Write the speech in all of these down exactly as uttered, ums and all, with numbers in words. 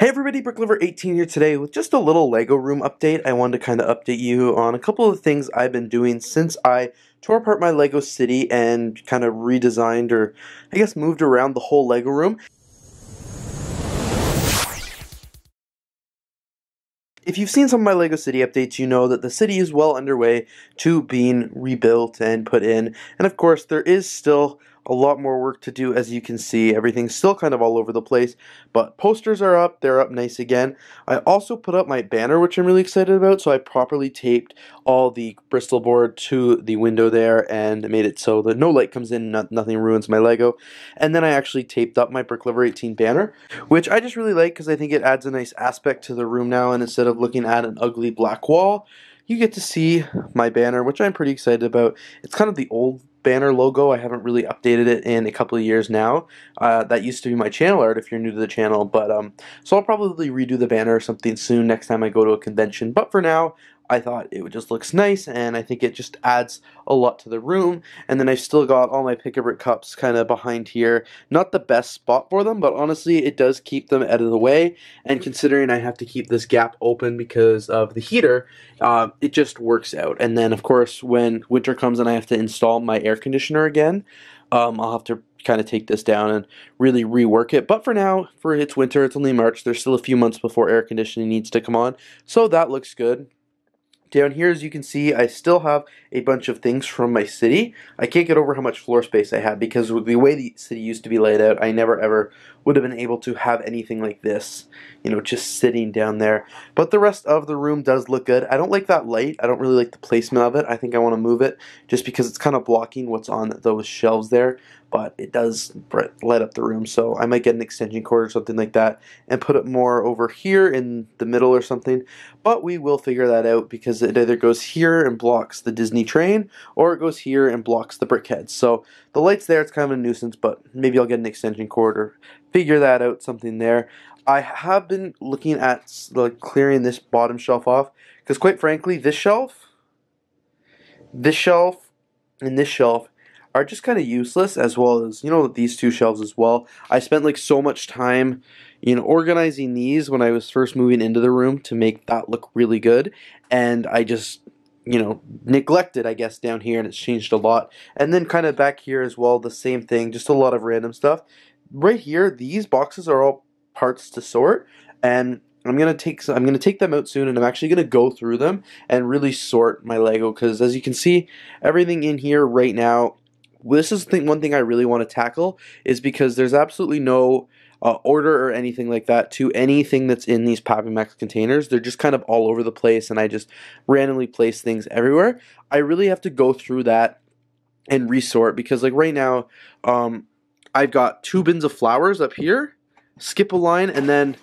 Hey everybody, BrickLover eighteen here today with just a little Lego room update. I wanted to kind of update you on a couple of things I've been doing since I tore apart my Lego city and kind of redesigned or I guess moved around the whole Lego room. If you've seen some of my Lego City updates, you know that the city is well underway to being rebuilt and put in. And of course, there is still a lot more work to do. As you can see, everything's still kind of all over the place, but posters are up, they're up nice again. I also put up my banner, which I'm really excited about, so I properly taped all the Bristol board to the window there and made it so that no light comes in, not, nothing ruins my Lego. And then I actually taped up my BrickLover eighteen banner, which I just really like because I think it adds a nice aspect to the room now, and instead of looking at an ugly black wall, you get to see my banner, which I'm pretty excited about. It's kind of the old banner logo. I haven't really updated it in a couple of years now. Uh, that used to be my channel art if you're new to the channel, but um, so I'll probably redo the banner or something soon next time I go to a convention, but for now I thought it just looks nice, and I think it just adds a lot to the room. And then I've still got all my PickABrick cups kind of behind here. Not the best spot for them, but honestly it does keep them out of the way, and considering I have to keep this gap open because of the heater, uh, it just works out. And then of course when winter comes and I have to install my air conditioner again, um, I'll have to kind of take this down and really rework it. But for now, for it's winter, it's only March, there's still a few months before air conditioning needs to come on, so that looks good. Down here, as you can see, I still have a bunch of things from my city. I can't get over how much floor space I had, because with the way the city used to be laid out, I never ever would have been able to have anything like this, you know, just sitting down there. But the rest of the room does look good. I don't like that light. I don't really like the placement of it. I think I want to move it just because it's kind of blocking what's on those shelves there. But it does light up the room, so I might get an extension cord or something like that and put it more over here in the middle or something. But we will figure that out, because it either goes here and blocks the Disney train, or it goes here and blocks the brickheads. So the light's there, it's kind of a nuisance, but maybe I'll get an extension cord or figure that out, something there. I have been looking at like clearing this bottom shelf off, because quite frankly, this shelf, this shelf, and this shelf are just kind of useless, as well as, you know, these two shelves as well. I spent like so much time, you know, organizing these when I was first moving into the room to make that look really good, and I just, you know, neglected, I guess, down here, and it's changed a lot. And then kind of back here as well, the same thing, just a lot of random stuff. Right here, these boxes are all parts to sort, and I'm gonna take I'm gonna take them out soon, and I'm actually gonna go through them and really sort my Lego, because as you can see, everything in here right now. This is the one thing I really want to tackle, is because there's absolutely no uh, order or anything like that to anything that's in these Poppy Max containers. They're just kind of all over the place, and I just randomly place things everywhere. I really have to go through that and resort, because like right now, um, I've got two bins of flowers up here, skip a line, and then,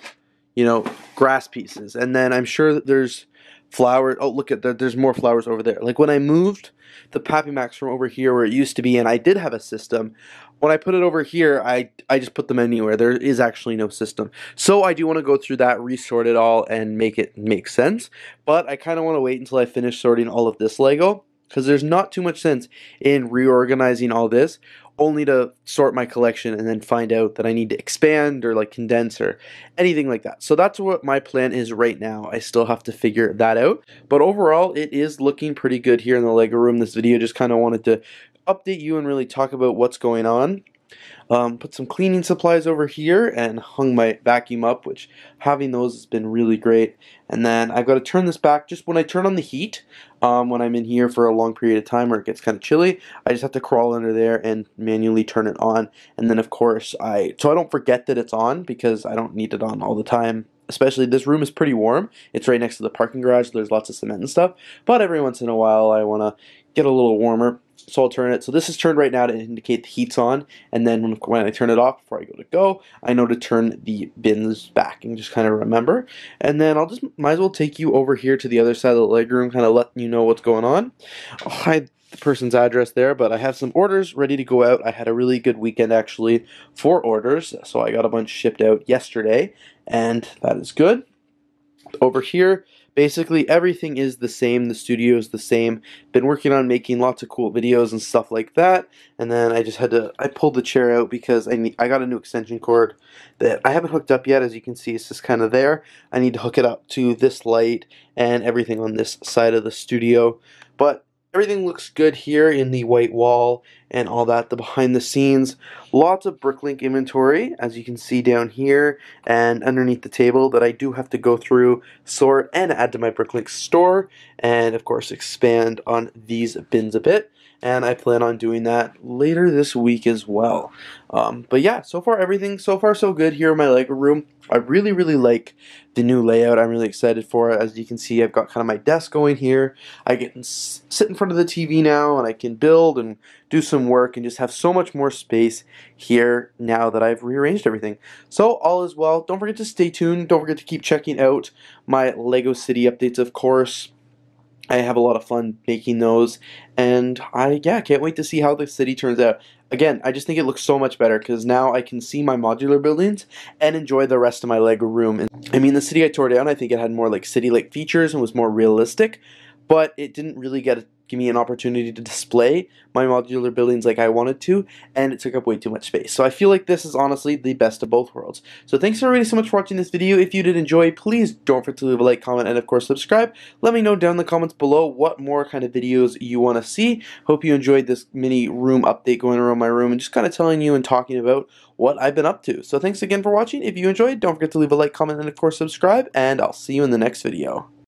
you know, grass pieces. And then I'm sure that there's flower, oh look at that, there's more flowers over there. Like when I moved the Poppy Max from over here where it used to be, and I did have a system, when I put it over here, I, I just put them anywhere. There is actually no system. So I do want to go through that, resort it all, and make it make sense. But I kind of want to wait until I finish sorting all of this Lego, because there's not too much sense in reorganizing all this, only to sort my collection and then find out that I need to expand or like condense or anything like that. So that's what my plan is right now. I still have to figure that out. But overall, it is looking pretty good here in the Lego room. This video just kind of wanted to update you and really talk about what's going on. Um, put some cleaning supplies over here and hung my vacuum up, which having those has been really great. And then I've got to turn this back just when I turn on the heat, um, when I'm in here for a long period of time or it gets kind of chilly, I just have to crawl under there and manually turn it on. And then of course I, so I don't forget that it's on, because I don't need it on all the time. Especially this room is pretty warm. It's right next to the parking garage. So there's lots of cement and stuff, but every once in a while I want to get a little warmer. So I'll turn it. So this is turned right now to indicate the heat's on, and then when, when I turn it off before I go to go, I know to turn the bins back and just kind of remember. And then I'll just might as well take you over here to the other side of the leg room, kind of letting you know what's going on. I'll hide the person's address there, but I have some orders ready to go out. I had a really good weekend actually for orders, so I got a bunch shipped out yesterday, and that is good. Over here, Basically everything is the same, the studio is the same. Been working on making lots of cool videos and stuff like that, and then I just had to, I pulled the chair out because I need, I got a new extension cord that I haven't hooked up yet, as you can see, it's just kind of there. I need to hook it up to this light and everything on this side of the studio, but everything looks good here in the white wall and all that, the behind the scenes. Lots of BrickLink inventory, as you can see down here and underneath the table, that I do have to go through, sort, and add to my BrickLink store, and of course expand on these bins a bit. And I plan on doing that later this week as well. Um, but yeah, so far everything, so far so good here in my LEGO room. I really, really like the new layout. I'm really excited for it. As you can see, I've got kind of my desk going here. I can sit in front of the T V now, and I can build and do some work and just have so much more space here now that I've rearranged everything. So all is well. Don't forget to stay tuned. Don't forget to keep checking out my LEGO City updates, of course. I have a lot of fun making those, and I, yeah, can't wait to see how the city turns out. Again, I just think it looks so much better, because now I can see my modular buildings and enjoy the rest of my LEGO room. And I mean, the city I tore down, I think it had more like city-like features and was more realistic, but it didn't really get a, give me an opportunity to display my modular buildings like I wanted to, and it took up way too much space. So I feel like this is honestly the best of both worlds. So thanks everybody so much for watching this video. If you did enjoy, please don't forget to leave a like, comment, and of course subscribe. Let me know down in the comments below what more kind of videos you want to see. Hope you enjoyed this mini room update going around my room and just kind of telling you and talking about what I've been up to. So thanks again for watching. If you enjoyed, don't forget to leave a like, comment, and of course subscribe, and I'll see you in the next video.